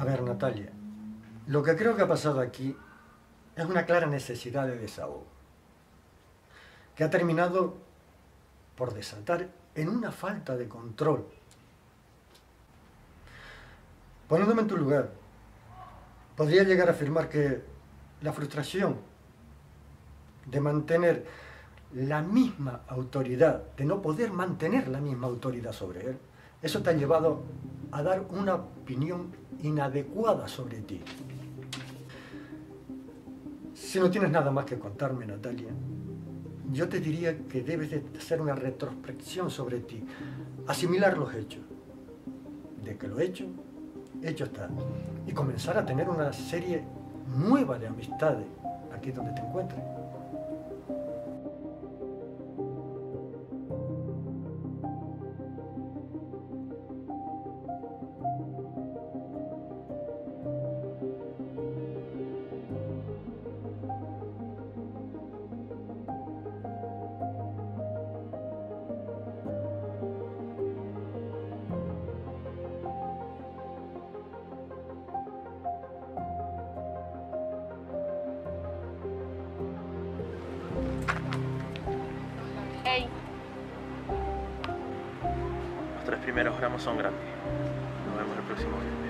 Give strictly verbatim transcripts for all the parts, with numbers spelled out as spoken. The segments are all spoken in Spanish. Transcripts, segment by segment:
A ver, Natalia, lo que creo que ha pasado aquí es una clara necesidad de desahogo, que ha terminado por desatar en una falta de control. Poniéndome en tu lugar, podría llegar a afirmar que la frustración de mantener la misma autoridad, de no poder mantener la misma autoridad sobre él, eso te ha llevado a dar una opinión inadecuada sobre ti. Si no tienes nada más que contarme, Natalia, yo te diría que debes de hacer una retrospección sobre ti, asimilar los hechos, de que lo hecho, hecho está, y comenzar a tener una serie nueva de amistades aquí donde te encuentres. Los tres primeros gramos son grandes. Nos vemos el próximo viernes.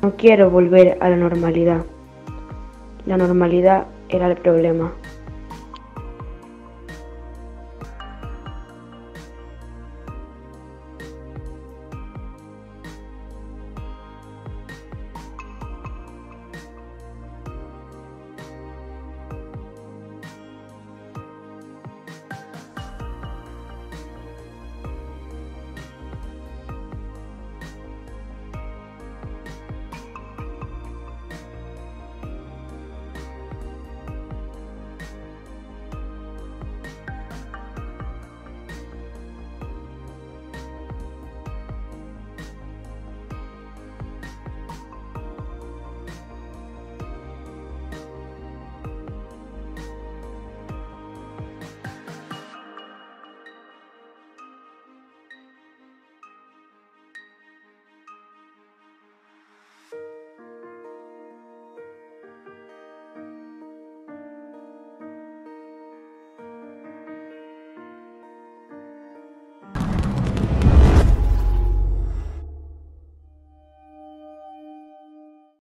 No quiero volver a la normalidad. La normalidad era el problema.